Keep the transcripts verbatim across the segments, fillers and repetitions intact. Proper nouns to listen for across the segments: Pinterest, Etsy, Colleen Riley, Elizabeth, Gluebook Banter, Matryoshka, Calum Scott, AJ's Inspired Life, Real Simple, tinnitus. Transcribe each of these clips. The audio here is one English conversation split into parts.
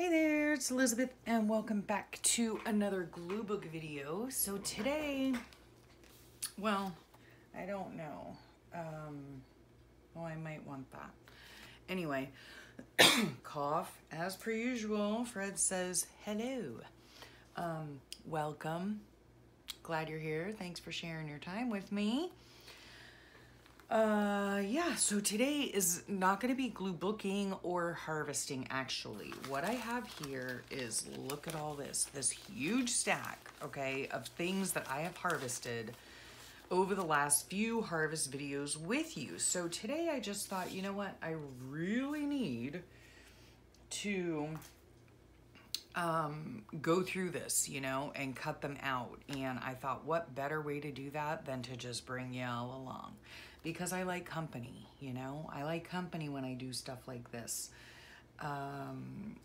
Hey there, it's Elizabeth and welcome back to another Gluebook video. So today, well, I don't know. Um, well, I might want that. Anyway, cough, as per usual. Fred says, hello. Um, welcome. Glad you're here. Thanks for sharing your time with me. Uh, yeah, so today is not going to be glue booking or harvesting, actually. What I have here is, look at all this, this huge stack, okay, of things that I have harvested over the last few harvest videos with you. So today I just thought, you know what, I really need to um, go through this, you know, and cut them out. And I thought, what better way to do that than to just bring y'all along? Because I like company, you know? I like company when I do stuff like this. Um,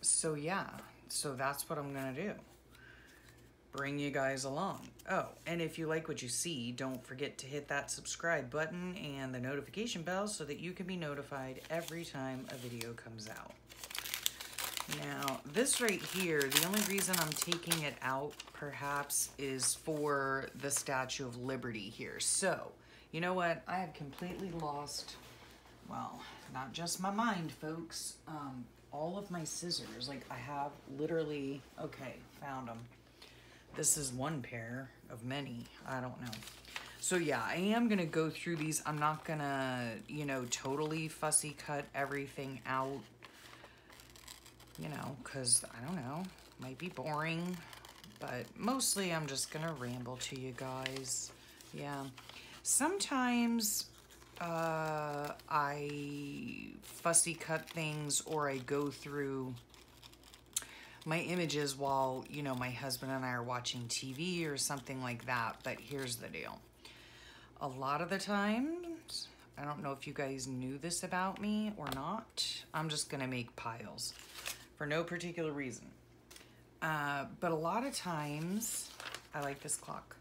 so yeah, so that's what I'm gonna do. Bring you guys along. Oh, and if you like what you see, don't forget to hit that subscribe button and the notification bell so that you can be notified every time a video comes out. Now, this right here, the only reason I'm taking it out, perhaps, is for the Statue of Liberty here. So, you know what? I have completely lost, well, not just my mind, folks, um, all of my scissors. Like, I have literally, okay, found them. This is one pair of many. I don't know. So, yeah, I am going to go through these. I'm not going to, you know, totally fussy cut everything out, you know, because, I don't know, might be boring. But mostly I'm just going to ramble to you guys. Yeah. Sometimes uh, I fussy cut things, or I go through my images while, you know, my husband and I are watching T V or something like that. But here's the deal. A lot of the times, I don't know if you guys knew this about me or not, I'm just going to make piles for no particular reason. Uh, but a lot of times, I like this clock.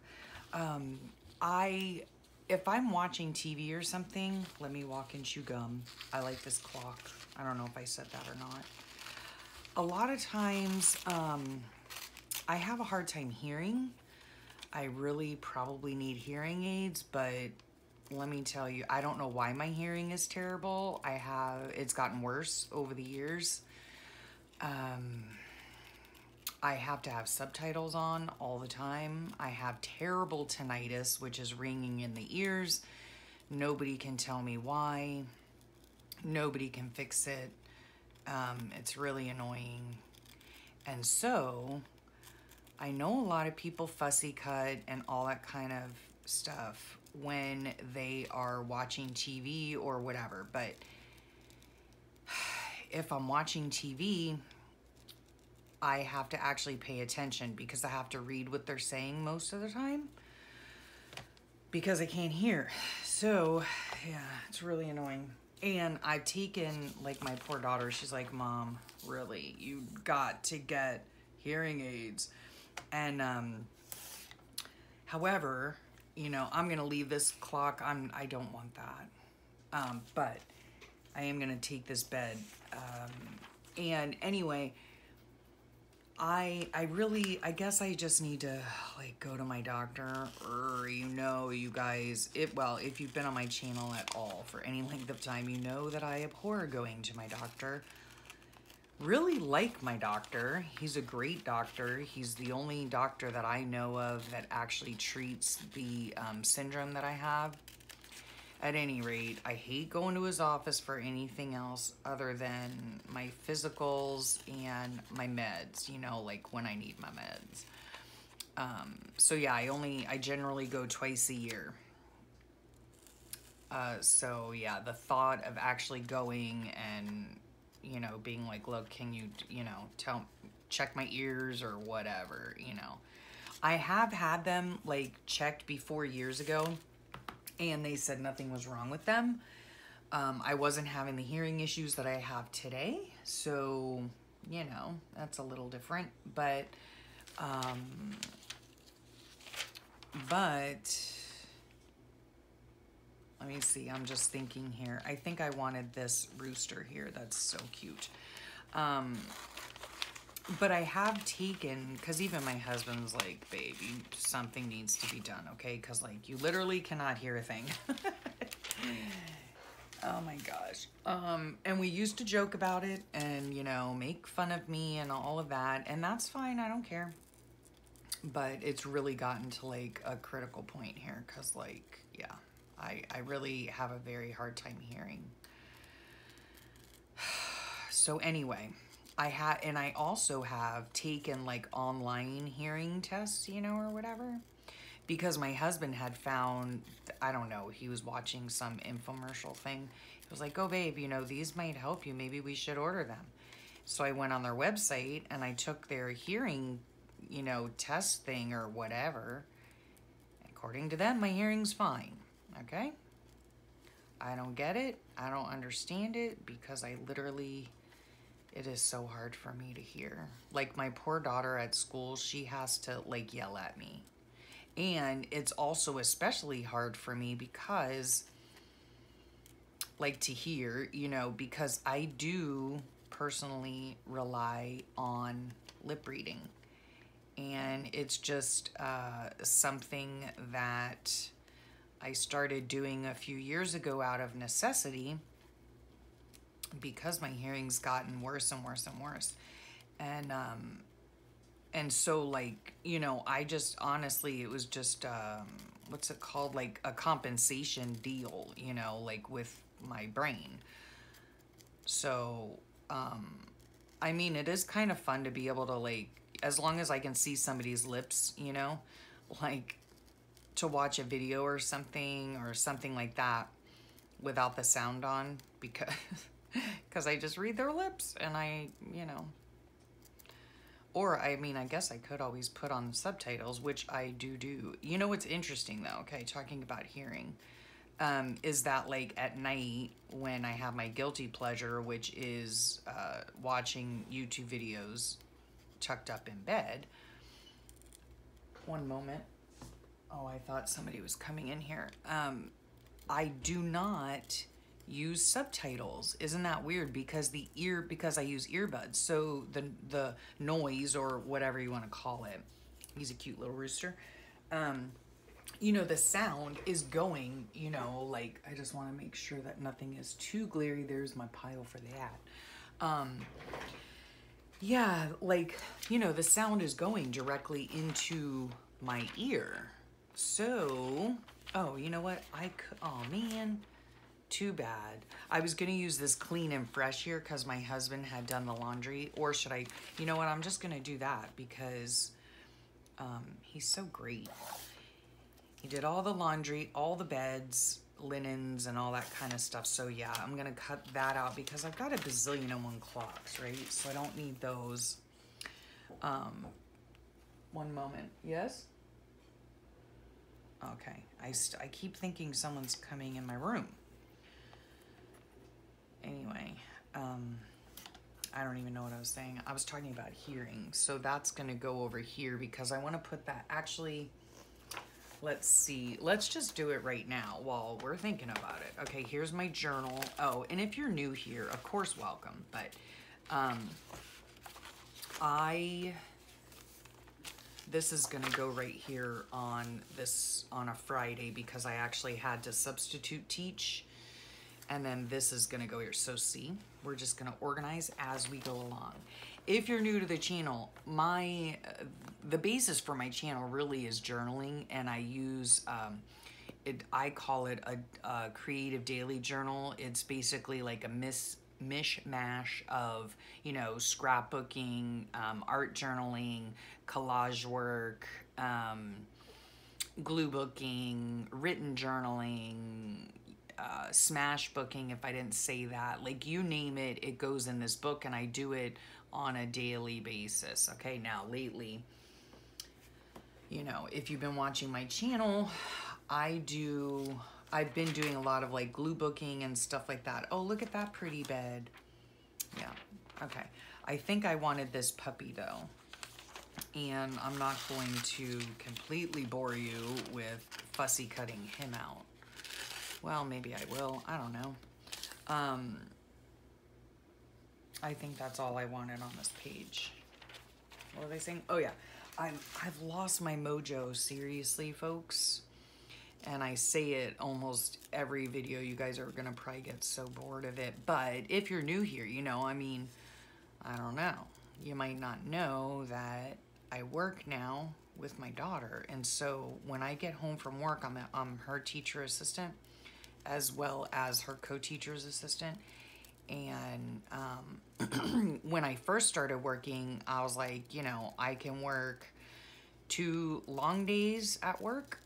Um, I... If I'm watching T V or something, let me walk and chew gum. I like this clock. I don't know if I said that or not. A lot of times, um, I have a hard time hearing. I really probably need hearing aids, but let me tell you, I don't know why my hearing is terrible. I have, it's gotten worse over the years. Um, I have to have subtitles on all the time. I have terrible tinnitus, which is ringing in the ears. Nobody can tell me why. Nobody can fix it. Um, it's really annoying. And so, I know a lot of people fussy cut and all that kind of stuff when they are watching T V or whatever. But if I'm watching T V, I have to actually pay attention because I have to read what they're saying most of the time because I can't hear. So yeah, it's really annoying. And I've taken, like, my poor daughter, she's like, Mom, really, you got to get hearing aids. And um, however, you know, I'm gonna leave this clock. I'm, I don't want that. Um, but I am gonna take this bed. Um, and anyway, I, I really, I guess I just need to, like, go to my doctor, or, you know, you guys, it, well, if you've been on my channel at all for any length of time, you know that I abhor going to my doctor. Really like my doctor. He's a great doctor. He's the only doctor that I know of that actually treats the um, syndrome that I have. At any rate, I hate going to his office for anything else other than my physicals and my meds, you know, like when I need my meds. Um, so yeah, I only, I generally go twice a year. Uh, so yeah, the thought of actually going and, you know, being like, look, can you, you know, tell, check my ears or whatever, you know. I have had them, like, checked before years ago, and they said nothing was wrong with them. Um, I wasn't having the hearing issues that I have today. So, you know, that's a little different. But, um, but, let me see. I'm just thinking here. I think I wanted this rooster here. That's so cute. Um, But I have taken, because even my husband's like, babe, you, something needs to be done, okay? Because, like, you literally cannot hear a thing. Oh, my gosh. Um, and we used to joke about it and, you know, make fun of me and all of that. And that's fine. I don't care. But it's really gotten to, like, a critical point here because, like, yeah, I, I really have a very hard time hearing. So, anyway... I had, and I also have taken like online hearing tests, you know, or whatever, because my husband had found, I don't know, he was watching some infomercial thing. He was like, oh babe, you know, these might help you. Maybe we should order them. So I went on their website and I took their hearing, you know, test thing or whatever. According to them, my hearing's fine. Okay. I don't get it. I don't understand it because I literally... It is so hard for me to hear. Like my poor daughter at school, she has to like yell at me. And it's also especially hard for me because like to hear, you know, because I do personally rely on lip reading. And it's just uh, something that I started doing a few years ago out of necessity, because my hearing's gotten worse and worse and worse. And, um, and so like, you know, I just, honestly, it was just, um, what's it called? Like a compensation deal, you know, like with my brain. So, um, I mean, it is kind of fun to be able to like, as long as I can see somebody's lips, you know, like to watch a video or something or something like that without the sound on, because... Because I just read their lips and I, you know. Or, I mean, I guess I could always put on subtitles, which I do do. You know what's interesting, though, okay, talking about hearing, um, is that, like, at night when I have my guilty pleasure, which is uh, watching YouTube videos tucked up in bed. One moment. Oh, I thought somebody was coming in here. Um, I do not... use subtitles. Isn't that weird? Because the ear, because I use earbuds, so the the noise or whatever you want to call it, he's a cute little rooster, um you know, the sound is going, you know, like I just want to make sure that nothing is too glary. There's my pile for that. Um yeah, like, you know, the sound is going directly into my ear. So oh, you know what, I could, oh man, too bad. I was going to use this clean and fresh here because my husband had done the laundry. Or should I, you know what, I'm just going to do that because um, he's so great. He did all the laundry, all the beds, linens, and all that kind of stuff. So yeah, I'm going to cut that out because I've got a bazillion and one clocks, right? So I don't need those. Um, one moment. Yes? Okay. I, st I keep thinking someone's coming in my room. Anyway, um, I don't even know what I was saying. I was talking about hearing. So that's going to go over here because I want to put that. Actually, let's see. Let's just do it right now while we're thinking about it. Okay, here's my journal. Oh, and if you're new here, of course, welcome. But um, I, this is going to go right here on this, on a Friday because I actually had to substitute teach. And then this is going to go here. So see, we're just going to organize as we go along. If you're new to the channel, my, uh, the basis for my channel really is journaling. And I use, um, it, I call it a, a creative daily journal. It's basically like a mis, mishmash of, you know, scrapbooking, um, art journaling, collage work, um, glue booking, written journaling, Uh, smash booking, if I didn't say that, like you name it, it goes in this book, and I do it on a daily basis. Okay, now lately, you know, if you've been watching my channel, I do, I've been doing a lot of like glue booking and stuff like that. Oh, look at that pretty bed. Yeah, okay. I think I wanted this puppy though, and I'm not going to completely bore you with fussy cutting him out. Well, maybe I will. I don't know. Um, I think that's all I wanted on this page. What was I saying? Oh yeah, I'm, I've lost my mojo, seriously, folks. And I say it almost every video. You guys are gonna probably get so bored of it. But if you're new here, you know, I mean, I don't know. You might not know that I work now with my daughter. And so when I get home from work, I'm, a, I'm her teacher assistant as well as her co-teacher's assistant. And um, when I first started working, I was like, you know, I can work two long days at work,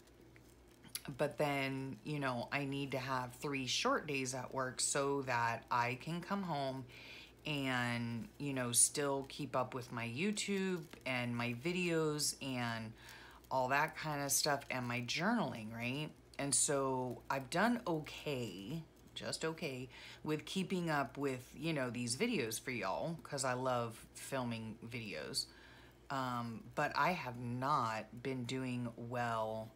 but then, you know, I need to have three short days at work so that I can come home and, you know, still keep up with my YouTube and my videos and all that kind of stuff and my journaling, right? And so I've done okay, just okay, with keeping up with, you know, these videos for y'all, because I love filming videos. Um, but I have not been doing well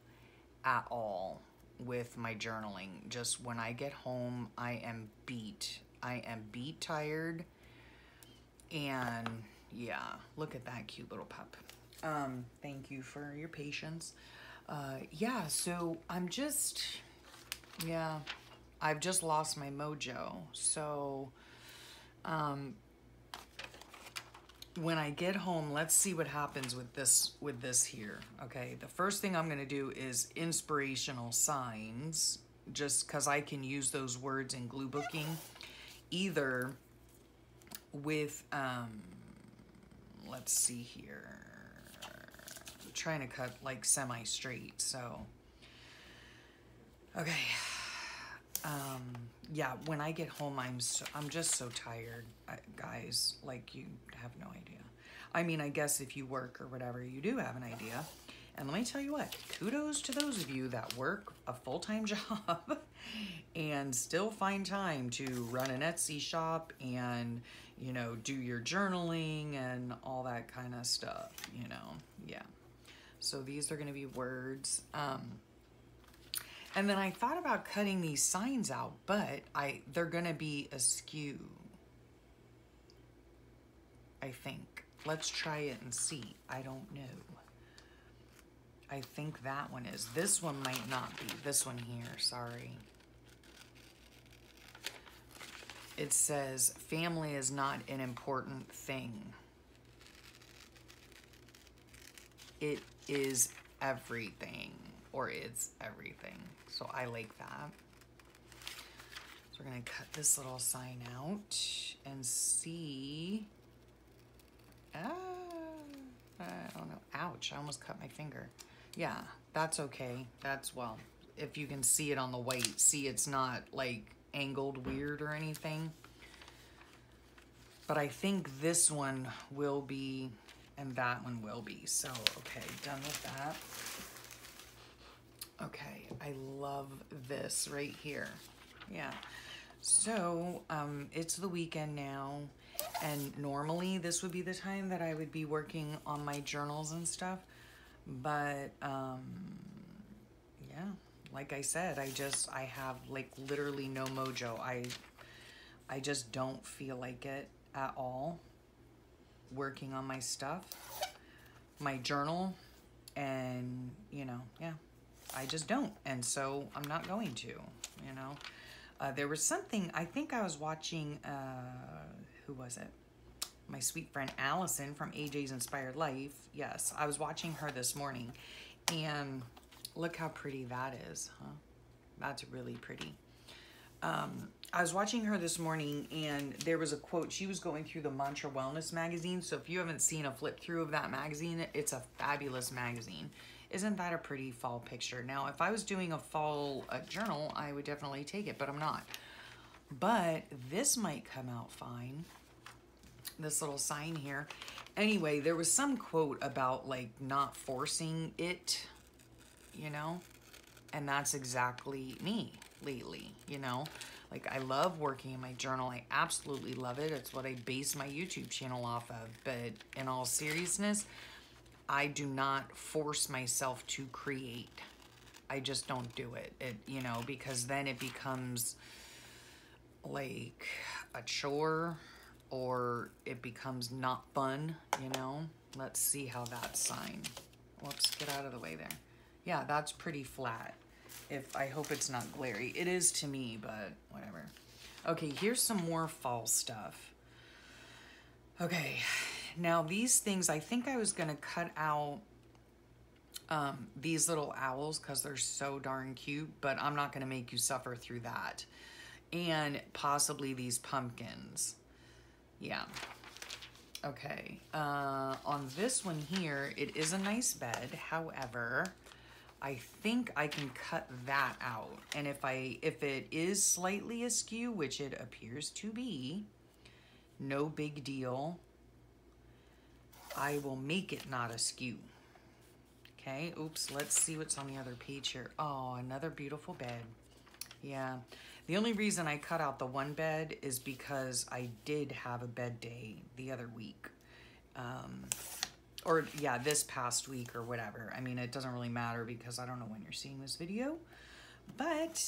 at all with my journaling. Just when I get home, I am beat. I am beat tired. And yeah, look at that cute little pup. Um, thank you for your patience. Uh, yeah, so I'm just, yeah, I've just lost my mojo. So um, when I get home, let's see what happens with this, with this here. Okay, the first thing I'm gonna do is inspirational signs, just cause I can use those words in gluebooking, either with, um, let's see here. I'm trying to cut like semi-straight, so. Okay, um, yeah, when I get home, I'm so, I'm just so tired, I, guys, like you have no idea. I mean, I guess if you work or whatever, you do have an idea. And let me tell you what, kudos to those of you that work a full-time job and still find time to run an Etsy shop and, you know, do your journaling and all that kind of stuff, you know, yeah. So these are gonna be words. Um, and then I thought about cutting these signs out, but I they're gonna be askew, I think. Let's try it and see, I don't know. I think that one is. This one might not be. This one here, sorry. It says, family is not an important thing. It is everything, or it's everything. So I like that. So we're gonna cut this little sign out and see. Ah, I don't know, ouch, I almost cut my finger. Yeah, that's okay. That's, well, if you can see it on the white, see it's not like angled weird or anything. But I think this one will be, and that one will be. So, okay, done with that. Okay, I love this right here. Yeah. So, um, it's the weekend now. And normally this would be the time that I would be working on my journals and stuff. But, um, yeah, like I said, I just, I have like literally no mojo. I, I just don't feel like it at all working on my stuff, my journal, and you know, yeah, I just don't. And so I'm not going to, you know, uh, there was something, I think I was watching, uh, who was it? My sweet friend Allison from A J's Inspired Life. Yes, I was watching her this morning and look how pretty that is, huh? That's really pretty. Um, I was watching her this morning and there was a quote. She was going through the Mantra Wellness magazine. So if you haven't seen a flip through of that magazine, it's a fabulous magazine. Isn't that a pretty fall picture? Now, if I was doing a fall uh, journal, I would definitely take it, but I'm not. But this might come out fine. This little sign here. Anyway, there was some quote about like not forcing it, you know, and that's exactly me lately, you know, like I love working in my journal. I absolutely love it. It's what I base my YouTube channel off of. But in all seriousness, I do not force myself to create. I just don't do it, it you know, because then it becomes like a chore or it becomes not fun, you know? Let's see how that sign, whoops, get out of the way there. Yeah, that's pretty flat. If I hope it's not glary. It is to me, but whatever. Okay, here's some more fall stuff. Okay, now these things, I think I was gonna cut out um, these little owls because they're so darn cute, but I'm not gonna make you suffer through that. And possibly these pumpkins. Yeah. Okay, uh, on this one here, it is a nice bed. However, I think I can cut that out. And if I if it is slightly askew, which it appears to be, no big deal. I will make it not askew. Okay, oops, let's see what's on the other page here. Oh, another beautiful bed. Yeah, the only reason I cut out the one bed is because I did have a bed day the other week. Um, or yeah, this past week or whatever. I mean, it doesn't really matter because I don't know when you're seeing this video, but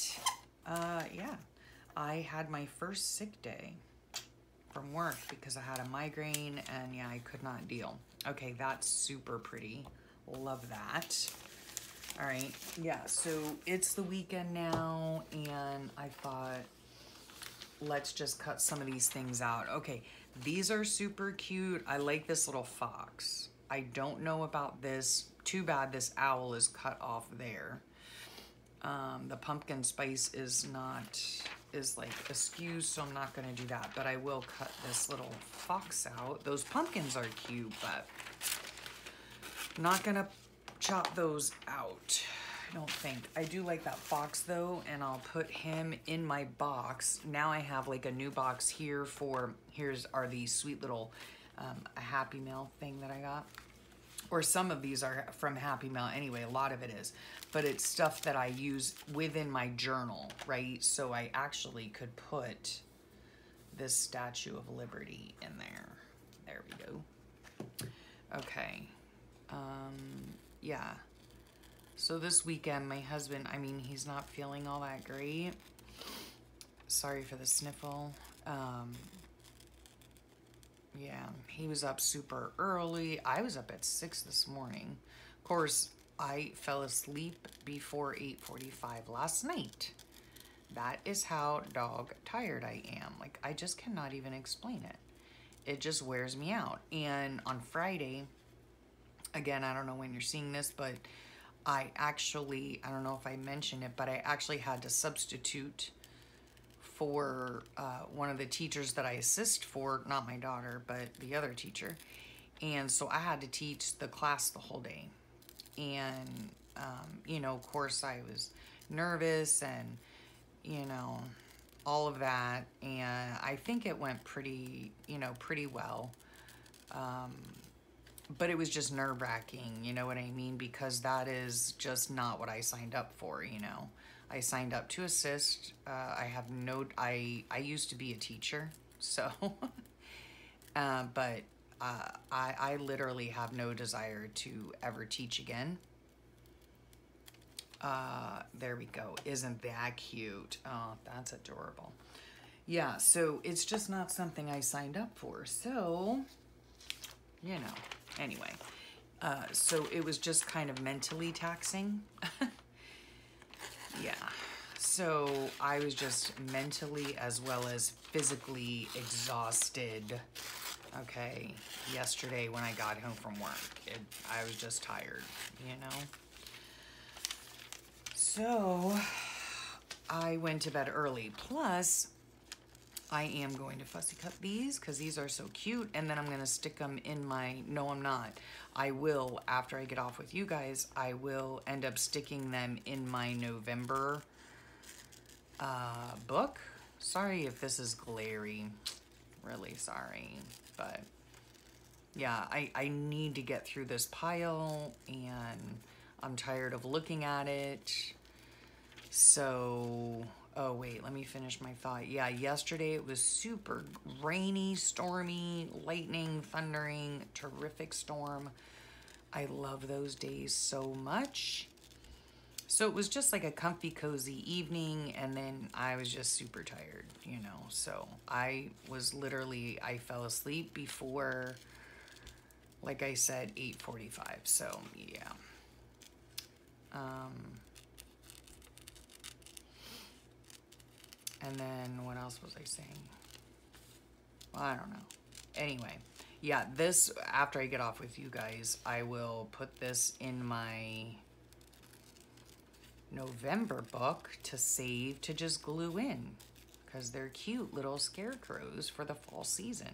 uh, yeah, I had my first sick day from work because I had a migraine and yeah, I could not deal. Okay, that's super pretty. Love that. All right, yeah, so it's the weekend now and I thought, let's just cut some of these things out. Okay, these are super cute. I like this little fox. I don't know about this. Too bad this owl is cut off there. Um, the pumpkin spice is not, is like askew, so I'm not gonna do that, but I will cut this little fox out. Those pumpkins are cute, but I'm not gonna chop those out, I don't think. I do like that fox though, and I'll put him in my box. Now I have like a new box here for, here's are these sweet little um, a Happy Meal thing that I got. Or some of these are from Happy Meal anyway, a lot of it is. But it's stuff that I use within my journal, right? So I actually could put this Statue of Liberty in there. There we go. Okay. Um, Yeah, so this weekend, my husband, I mean, he's not feeling all that great. Sorry for the sniffle. Um, yeah, he was up super early. I was up at six this morning. Of course, I fell asleep before eight forty-five last night. That is how dog tired I am. Like, I just cannot even explain it. It just wears me out. And on Friday, again, I don't know when you're seeing this, but I actually, I don't know if I mentioned it, but I actually had to substitute for uh, one of the teachers that I assist for, not my daughter, but the other teacher. And so I had to teach the class the whole day. And, um, you know, of course I was nervous and, you know, all of that. And I think it went pretty, you know, pretty well. Um, But it was just nerve-wracking, you know what I mean? Because that is just not what I signed up for, you know? I signed up to assist. Uh, I have no, I, I used to be a teacher, so. uh, but uh, I, I literally have no desire to ever teach again. Uh, there we go. Isn't that cute? Oh, that's adorable. Yeah, so it's just not something I signed up for, so, you know. Anyway, uh, so it was just kind of mentally taxing. Yeah, so I was just mentally as well as physically exhausted, okay, yesterday when I got home from work. It, I was just tired, you know? So I went to bed early. Plus, I am going to fussy cut these because these are so cute, and then I'm going to stick them in my, no I'm not, I will, after I get off with you guys, I will end up sticking them in my November uh, book. Sorry if this is glary, really sorry, but yeah, I, I need to get through this pile, and I'm tired of looking at it, so... Oh wait, let me finish my thought. Yeah, yesterday it was super rainy, stormy, lightning, thundering, terrific storm. I love those days so much. So it was just like a comfy, cozy evening, and then I was just super tired, you know. So I was literally, I fell asleep before, like I said, eight forty-five. So, yeah. Um, and then what else was I saying? Well, I don't know. Anyway, yeah, this, after I get off with you guys, I will put this in my November book to save to just glue in, because they're cute little scarecrows for the fall season.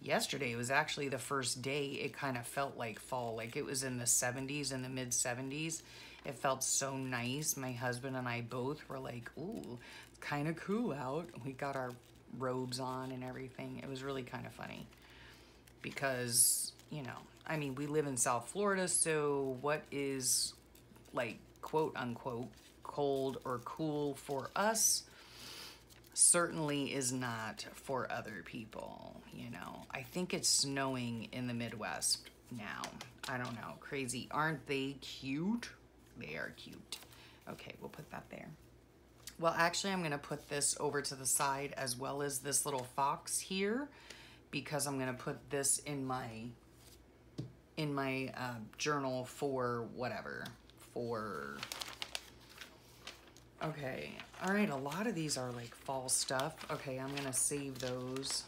Yesterday was actually the first day it kind of felt like fall, like it was in the seventies, in the mid seventies. It felt so nice. My husband and I both were like, ooh, it's kind of cool out. We got our robes on and everything. It was really kind of funny because, you know, I mean, we live in South Florida, so what is like quote unquote cold or cool for us certainly is not for other people, you know. I think it's snowing in the Midwest now. I don't know. Crazy. Aren't they cute? They are cute. Okay, we'll put that there. Well, actually, I'm going to put this over to the side as well as this little fox here, because I'm going to put this in my in my uh, journal for whatever. For... Okay, all right, a lot of these are like fall stuff. Okay, I'm gonna save those.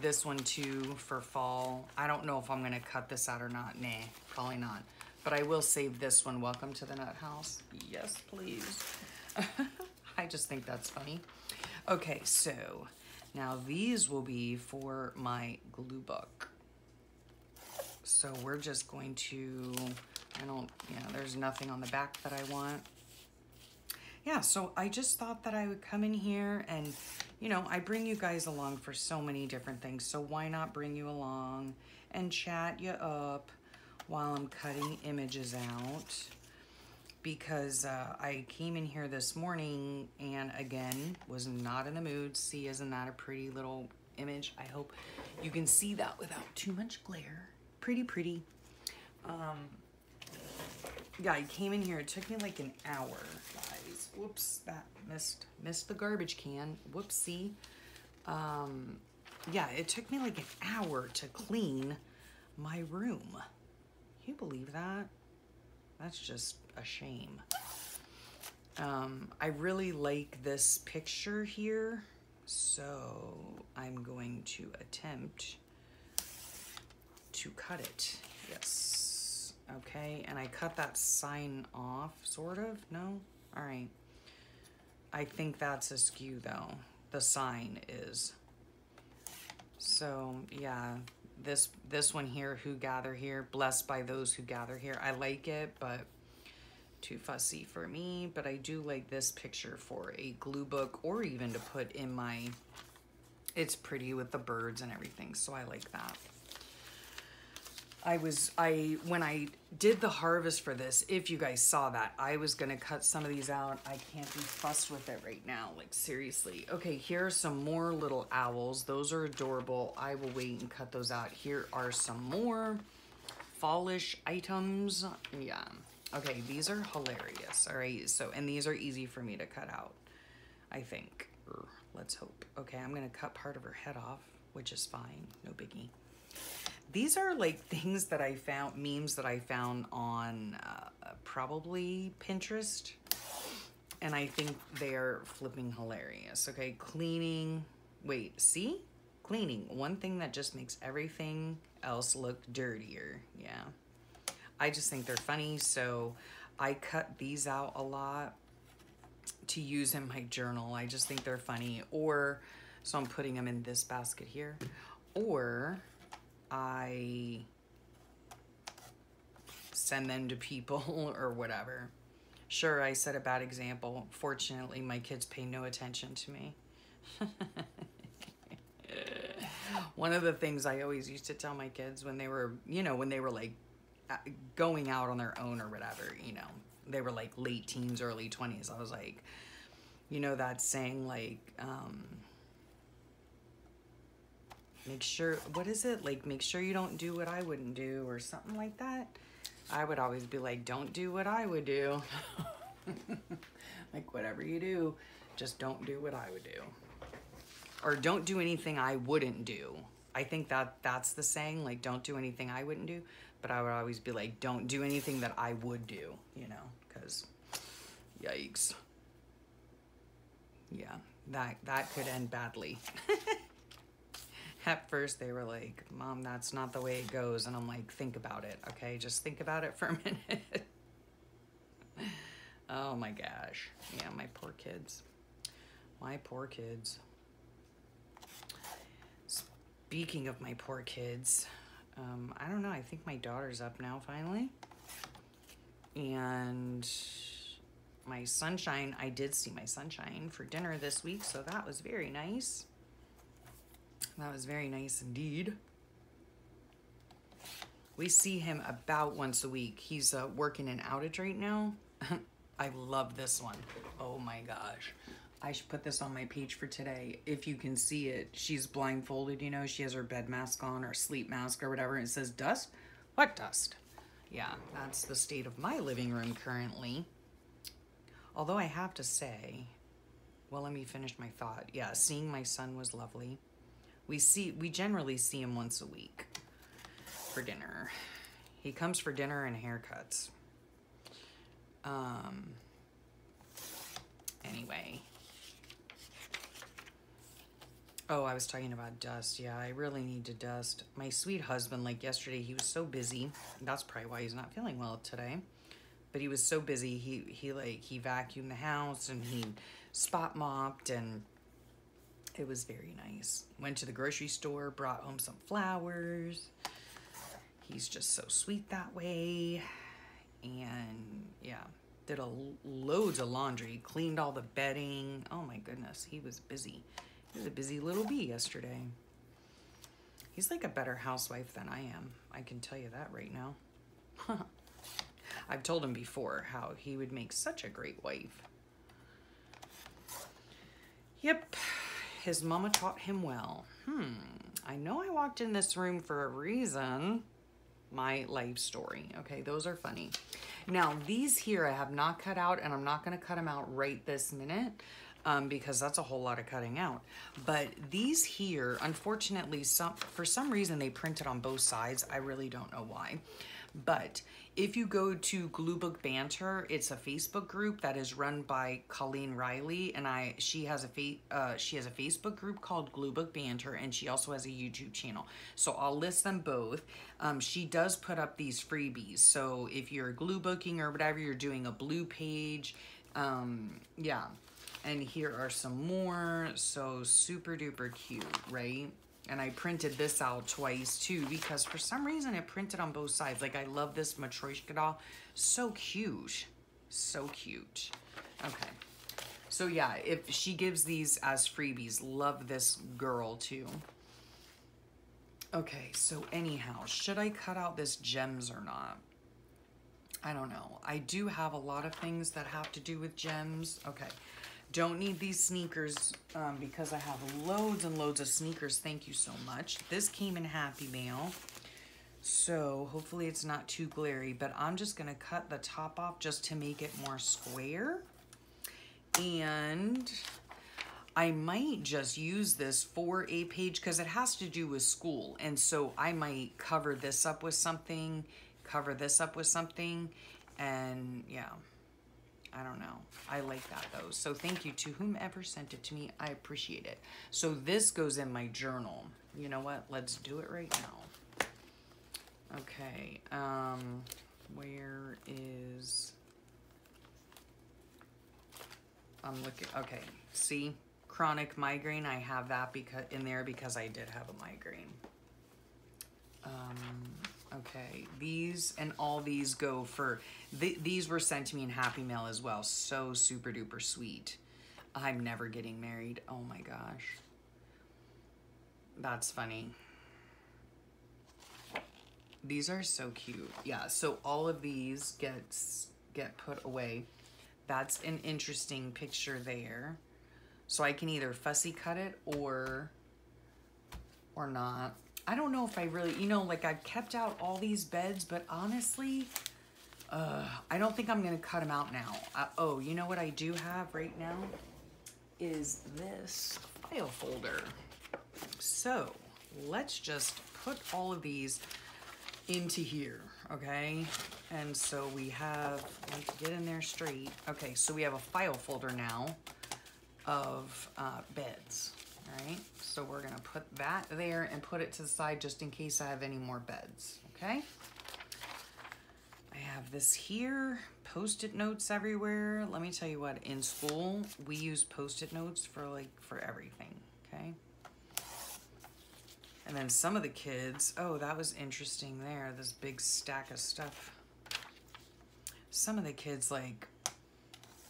This one too for fall. I don't know if I'm gonna cut this out or not. Nah, probably not. But I will save this one. Welcome to the Nut House. Yes, please. I just think that's funny. Okay, so now these will be for my glue book. So we're just going to, I don't, you know, there's nothing on the back that I want. Yeah, so I just thought that I would come in here and, you know, I bring you guys along for so many different things. So why not bring you along and chat you up while I'm cutting images out? Because uh, I came in here this morning and, again, was not in the mood. See, isn't that a pretty little image? I hope you can see that without too much glare. Pretty, pretty. Um, yeah, I came in here. It took me like an hour. Whoops, that missed missed the garbage can. Whoopsie. Um, yeah, it took me like an hour to clean my room. Can you believe that? That's just a shame. Um, I really like this picture here, so I'm going to attempt to cut it. Yes. Okay, and I cut that sign off, sort of. No? All right. I think that's askew though. The sign is. So yeah, this this one here, who gather here, blessed by those who gather here. I like it, but too fussy for me. But I do like this picture for a glue book, or even to put in my, it's pretty with the birds and everything. So I like that. I was, I, when I did the harvest for this, if you guys saw that, I was gonna cut some of these out. I can't be fussed with it right now, like seriously. Okay, here are some more little owls. Those are adorable. I will wait and cut those out. Here are some more fallish items. Yeah, okay, these are hilarious, all right? So, and these are easy for me to cut out, I think. Let's hope. Okay, I'm gonna cut part of her head off, which is fine, no biggie. These are like things that I found, memes that I found on uh, probably Pinterest. And I think they're flipping hilarious. Okay, cleaning. Wait, see? Cleaning. One thing that just makes everything else look dirtier. Yeah. I just think they're funny. So I cut these out a lot to use in my journal. I just think they're funny. Or, so I'm putting them in this basket here. Or... I send them to people or whatever. Sure, I set a bad example. Fortunately, my kids pay no attention to me. One of the things I always used to tell my kids when they were, you know, when they were like going out on their own or whatever, you know, they were like late teens, early twenties. I was like, you know, that saying like, um, make sure, what is it? Like, make sure you don't do what I wouldn't do or something like that. I would always be like, don't do what I would do. Like, whatever you do, just don't do what I would do. Or don't do anything I wouldn't do. I think that that's the saying, like, don't do anything I wouldn't do. But I would always be like, don't do anything that I would do, you know, because yikes. Yeah, that, that could end badly. At first they were like, Mom, that's not the way it goes. And I'm like, think about it, okay? Just think about it for a minute. Oh my gosh. Yeah, my poor kids. My poor kids. Speaking of my poor kids, um, I don't know, I think my daughter's up now finally. And my sunshine, I did see my sunshine for dinner this week, so that was very nice. That was very nice indeed. We see him about once a week. He's uh, working an outage right now. I love this one. Oh my gosh. I should put this on my page for today. If you can see it, she's blindfolded, you know, she has her bed mask on or sleep mask or whatever. And it says dust. What dust? Yeah, that's the state of my living room currently. Although I have to say, well, let me finish my thought. Yeah, seeing my son was lovely. We see, we generally see him once a week for dinner. He comes for dinner and haircuts. Um, anyway. Oh, I was talking about dust. Yeah, I really need to dust. My sweet husband, like yesterday, he was so busy. That's probably why he's not feeling well today. But he was so busy. He, he like, he vacuumed the house and he spot mopped and it was very nice. Went to the grocery store, brought home some flowers. He's just so sweet that way. And yeah, did a loads of laundry, cleaned all the bedding. Oh my goodness, he was busy. He was a busy little bee yesterday. He's like a better housewife than I am. I can tell you that right now. I've told him before how he would make such a great wife. Yep. His mama taught him well. Hmm, I know I walked in this room for a reason. My life story, okay, those are funny. Now these here I have not cut out and I'm not gonna cut them out right this minute um, because that's a whole lot of cutting out. But these here, unfortunately, some for some reason they printed on both sides. I really don't know why. But if you go to Gluebook Banter, it's a Facebook group that is run by Colleen Riley, and I she has a fa uh, she has a Facebook group called Gluebook Banter, and she also has a YouTube channel. So I'll list them both. Um, she does put up these freebies. So if you're gluebooking or whatever, you're doing a blue page, um, yeah. And here are some more. So super duper cute, right? And I printed this out twice too because for some reason it printed on both sides. Like I love this Matryoshka doll. So cute. So cute. Okay. So yeah, if she gives these as freebies, love this girl too. Okay, so anyhow, should I cut out this gems or not? I don't know. I do have a lot of things that have to do with gems. Okay. Don't need these sneakers um, because I have loads and loads of sneakers. Thank you so much. This came in Happy Mail. So hopefully it's not too glary, but I'm just gonna cut the top off just to make it more square. And I might just use this for a page because it has to do with school. And so I might cover this up with something, cover this up with something, and yeah. I don't know. I like that though. So thank you to whomever sent it to me. I appreciate it. So this goes in my journal. You know what? Let's do it right now. Okay. Um, where is... I'm looking... Okay. See? Chronic migraine. I have that because in there because I did have a migraine. Um... Okay, these and all these go for, th these were sent to me in Happy Mail as well. So super duper sweet. I'm never getting married. Oh my gosh. That's funny. These are so cute. Yeah, so all of these gets, get put away. That's an interesting picture there. So I can either fussy cut it or, or not. I don't know if I really, you know, like I've kept out all these beds, but honestly, Uh, I don't think I'm gonna cut them out now. Uh, oh, you know what I do have right now is this file folder. So let's just put all of these into here, okay? And so we have, let's get in there straight. Okay, so we have a file folder now of uh, beds, all right? So we're gonna put that there and put it to the side just in case I have any more beds, okay? I have this here, post-it notes everywhere. Let me tell you what, in school, we use post-it notes for like, for everything, okay? And then some of the kids, oh, that was interesting there, this big stack of stuff. Some of the kids like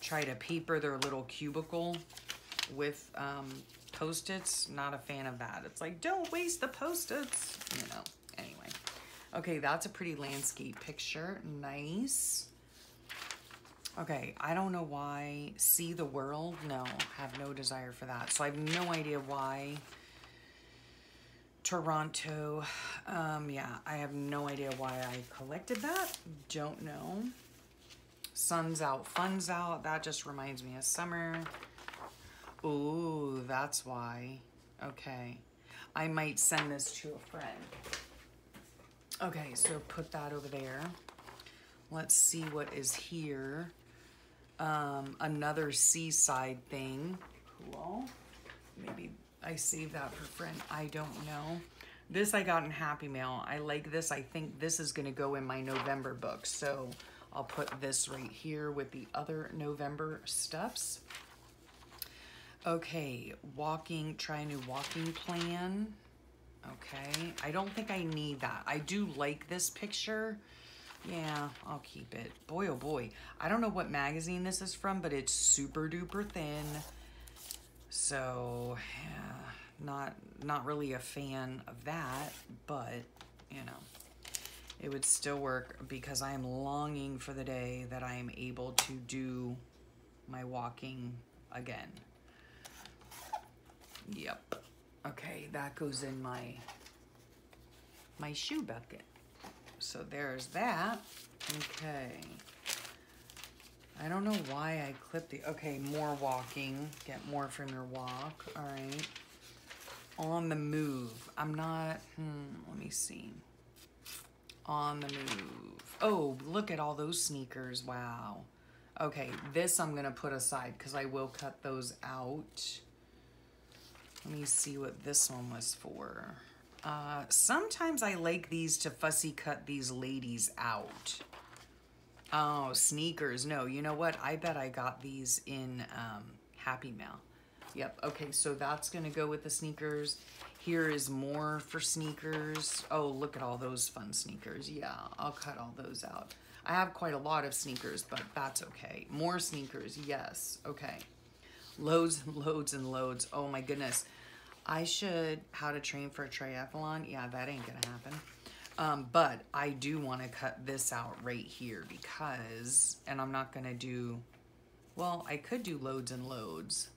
try to paper their little cubicle with um, post-its. Not a fan of that. It's like, don't waste the post-its, you know, anyway. Okay, that's a pretty landscape picture, nice. Okay, I don't know why, see the world? No, have no desire for that. So I have no idea why Toronto, um, yeah, I have no idea why I collected that, don't know. Sun's out, fun's out, that just reminds me of summer. Ooh, that's why, okay. I might send this to a friend. Okay, so put that over there. Let's see what is here. Um, another seaside thing, cool. Maybe I saved that for friend, I don't know. This I got in Happy Mail. I like this, I think this is gonna go in my November book. So I'll put this right here with the other November stuffs. Okay, walking, try a new walking plan. Okay, I don't think I need that. I do like this picture. Yeah, I'll keep it. Boy, oh boy. I don't know what magazine this is from, but it's super duper thin. So, yeah, not, not really a fan of that, but, you know, it would still work because I am longing for the day that I am able to do my walking again. Yep. Okay, that goes in my, my shoe bucket. So there's that. Okay. I don't know why I clipped the, okay, more walking. Get more from your walk, all right. On the move. I'm not, hmm, let me see. On the move. Oh, look at all those sneakers, wow. Okay, this I'm gonna put aside because I will cut those out. Let me see what this one was for. Uh, sometimes I like these to fussy cut these ladies out. Oh, sneakers. No, you know what? I bet I got these in um, Happy Mail. Yep. Okay, so that's going to go with the sneakers. Here is more for sneakers. Oh, look at all those fun sneakers. Yeah, I'll cut all those out. I have quite a lot of sneakers, but that's okay. More sneakers. Yes. Okay. Loads and loads and loads. Oh my goodness. I should, how to train for a triathlon. Yeah, that ain't gonna happen. Um, but I do want to cut this out right here because, and I'm not gonna do, well, I could do loads and loads.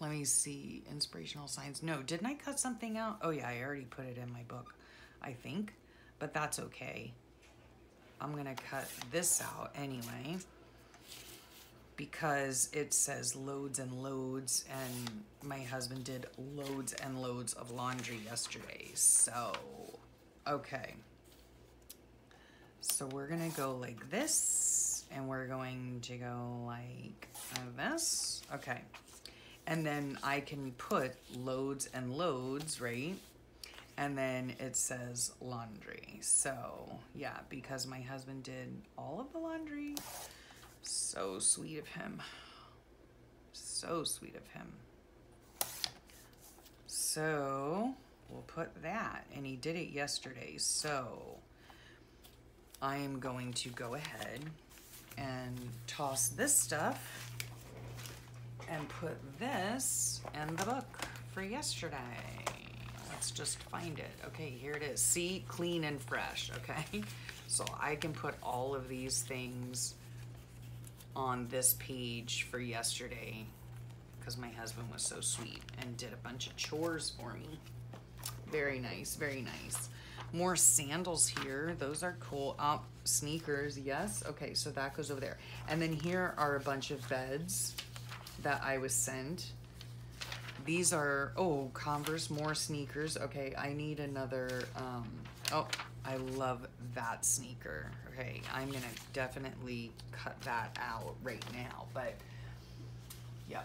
Let me see, inspirational signs. No, didn't I cut something out? Oh yeah, I already put it in my book, I think, but that's okay. I'm gonna cut this out anyway, because it says loads and loads, and my husband did loads and loads of laundry yesterday. So, okay. So we're gonna go like this, and we're going to go like this, okay. And then I can put loads and loads, right? And then it says laundry. So yeah, because my husband did all of the laundry. So sweet of him. So sweet of him. So we'll put that, and he did it yesterday. So I am going to go ahead and toss this stuff and put this in the book for yesterday. Let's just find it. Okay, here it is. See, clean and fresh, okay? So I can put all of these things on this page for yesterday because my husband was so sweet and did a bunch of chores for me. Very nice, very nice. more sandals here. Those are cool. Um, sneakers, yes. Okay, so that goes over there. And then here are a bunch of beds that I was sent. These are, oh, Converse, more sneakers. Okay, I need another, um, oh, I love that sneaker. Okay, I'm gonna definitely cut that out right now, but yeah.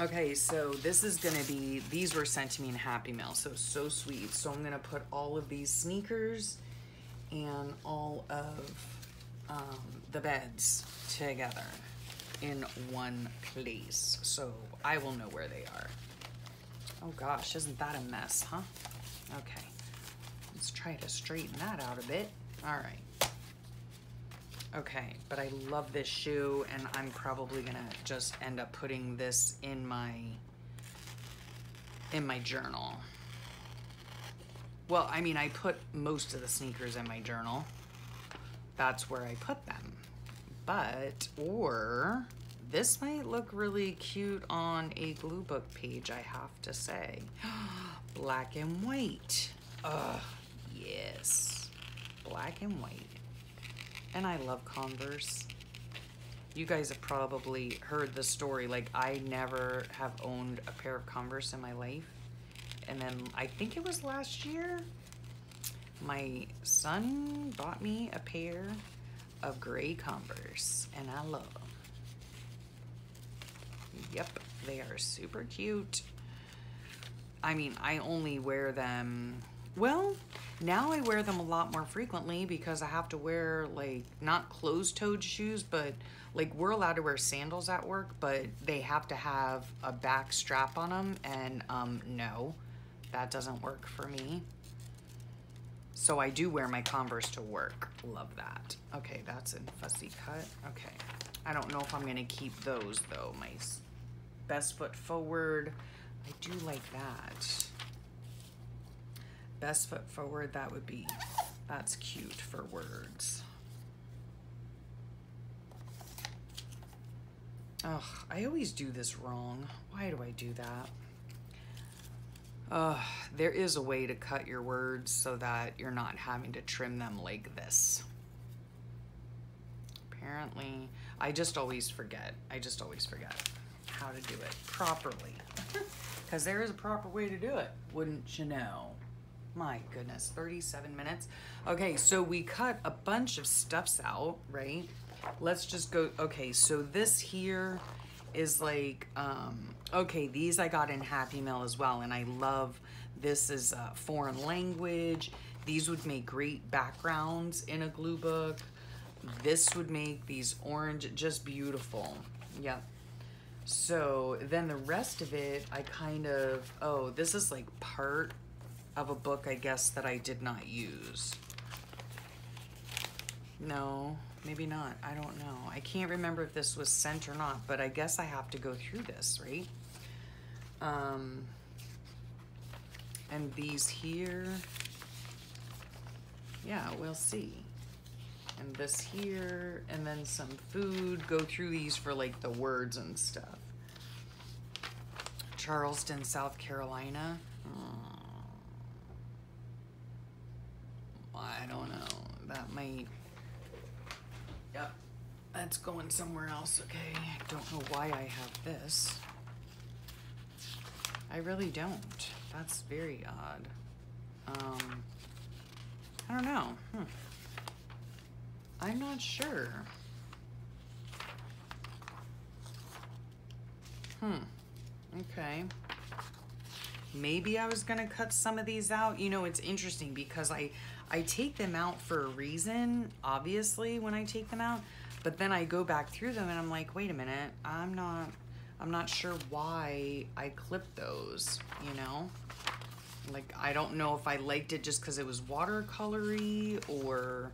Okay, so this is gonna be, these were sent to me in Happy Mail, so, so sweet. So I'm gonna put all of these sneakers and all of um, the beds together in one place, so I will know where they are. Oh gosh, isn't that a mess, huh? Okay, let's try to straighten that out a bit. All right. Okay, but I love this shoe, and I'm probably gonna just end up putting this in my in my journal. Well, I mean, I put most of the sneakers in my journal. That's where I put them. But, or this might look really cute on a Gluebook page, I have to say. Black and white. Ugh, yes. Black and white. And I love Converse. You guys have probably heard the story. Like, I never have owned a pair of Converse in my life. And then I think it was last year, my son bought me a pair of gray Converse, and I love them. Yep, they are super cute. I mean, I only wear them, well, now I wear them a lot more frequently because I have to wear, like, not closed-toed shoes, but, like, we're allowed to wear sandals at work, but they have to have a back strap on them, and, um, no, that doesn't work for me. So I do wear my Converse to work. Love that. Okay, that's in fussy cut. Okay. I don't know if I'm gonna keep those though. My best foot forward. I do like that. Best foot forward, that would be, that's cute for words. Ugh, I always do this wrong. Why do I do that? Uh, there is a way to cut your words so that you're not having to trim them like this. Apparently, I just always forget. I just always forget how to do it properly. Because there is a proper way to do it, wouldn't you know? My goodness, thirty-seven minutes. Okay, so we cut a bunch of stuffs out, right? Let's just go, okay, so this here is like, um, okay, these I got in Happy Mail as well, and I love, this is uh, foreign language. These would make great backgrounds in a glue book. This would make these orange, just beautiful. Yep. So then the rest of it, I kind of, oh, this is like part of a book, I guess, that I did not use. No. Maybe not, I don't know. I can't remember if this was sent or not, but I guess I have to go through this, right? Um, and these here, yeah, we'll see. And this here, and then some food, go through these for like the words and stuff. Charleston, South Carolina. Mm. I don't know, that might, yep, that's going somewhere else, okay? I don't know why I have this. I really don't. That's very odd. Um, I don't know. Hmm. I'm not sure. Hmm. Okay. Maybe I was gonna cut some of these out. You know, it's interesting because I... I take them out for a reason, obviously, when I take them out, but then I go back through them and I'm like, wait a minute, I'm not, I'm not sure why I clipped those, you know? Like, I don't know if I liked it just because it was watercolory or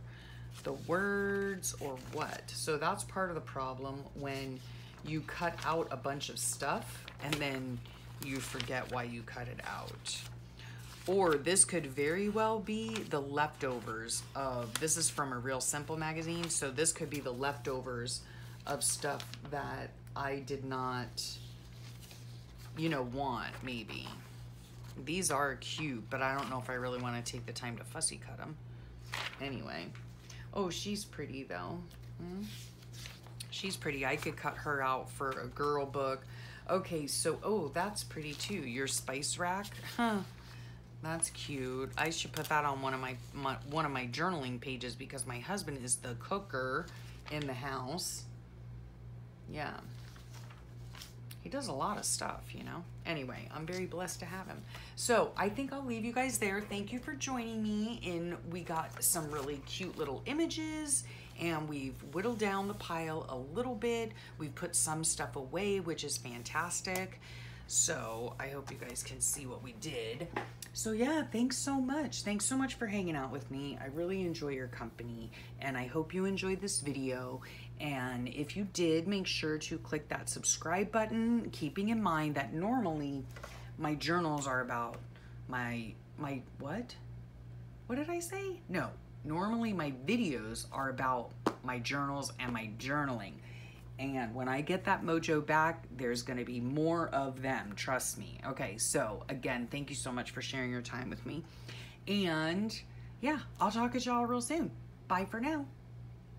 the words or what. So that's part of the problem when you cut out a bunch of stuff and then you forget why you cut it out. Or this could very well be the leftovers of, this is from a Real Simple magazine, so this could be the leftovers of stuff that I did not, you know, want, maybe. These are cute, but I don't know if I really want to take the time to fussy cut them. Anyway. Oh, she's pretty though. Mm-hmm. She's pretty. I could cut her out for a girl book. Okay, so, oh, that's pretty too. Your spice rack. Huh. That's cute. I should put that on one of my, my one of my journaling pages because my husband is the cooker in the house. Yeah. He does a lot of stuff, you know. Anyway, I'm very blessed to have him. So I think I'll leave you guys there. Thank you for joining me. And we got some really cute little images, and we've whittled down the pile a little bit. We've put some stuff away, which is fantastic. So I hope you guys can see what we did. So yeah, thanks so much. Thanks so much for hanging out with me. I really enjoy your company, and I hope you enjoyed this video. And if you did, make sure to click that subscribe button, keeping in mind that normally my journals are about my, my, what? What did I say? No, normally my videos are about my journals and my journaling. And when I get that mojo back, there's gonna be more of them, trust me. Okay, so again, thank you so much for sharing your time with me. And yeah, I'll talk to y'all real soon. Bye for now.